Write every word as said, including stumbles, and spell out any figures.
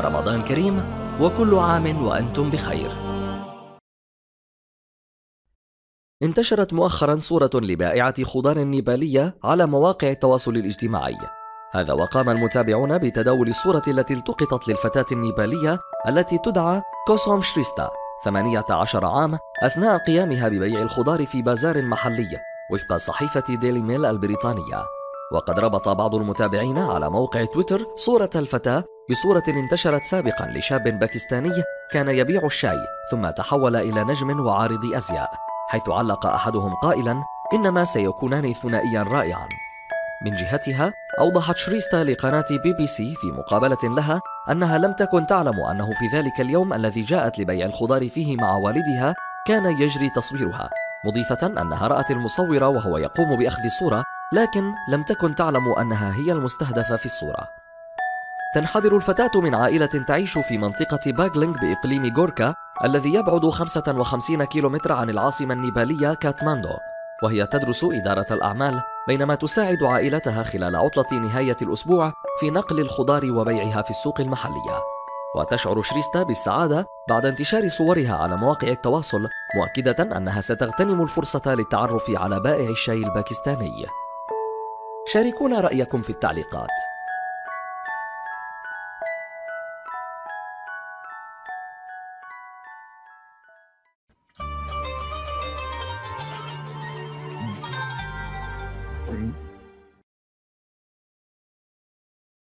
رمضان كريم وكل عام وأنتم بخير. انتشرت مؤخرا صورة لبائعة خضار نيبالية على مواقع التواصل الاجتماعي. هذا وقام المتابعون بتداول الصورة التي التقطت للفتاة النيبالية التي تدعى كوسوم شريستا ثمانية عشر عام أثناء قيامها ببيع الخضار في بازار محلي وفق صحيفة ديلي ميل البريطانية. وقد ربط بعض المتابعين على موقع تويتر صورة الفتاة بصورة انتشرت سابقا لشاب باكستاني كان يبيع الشاي ثم تحول إلى نجم وعارض أزياء، حيث علق أحدهم قائلا إنما سيكونان ثنائيا رائعا. من جهتها أوضحت شريستا لقناة بي بي سي في مقابلة لها أنها لم تكن تعلم أنه في ذلك اليوم الذي جاءت لبيع الخضار فيه مع والدها كان يجري تصويرها، مضيفة أنها رأت المصور وهو يقوم بأخذ الصورة لكن لم تكن تعلم أنها هي المستهدفة في الصورة. تنحدر الفتاة من عائلة تعيش في منطقة باجلينغ بإقليم جوركا الذي يبعد خمسة وخمسين كيلومتر عن العاصمة النيبالية كاتماندو، وهي تدرس إدارة الأعمال بينما تساعد عائلتها خلال عطلة نهاية الأسبوع في نقل الخضار وبيعها في السوق المحلية. وتشعر شريستا بالسعادة بعد انتشار صورها على مواقع التواصل، مؤكدة أنها ستغتنم الفرصة للتعرف على بائع الشاي الباكستاني. شاركونا رأيكم في التعليقات.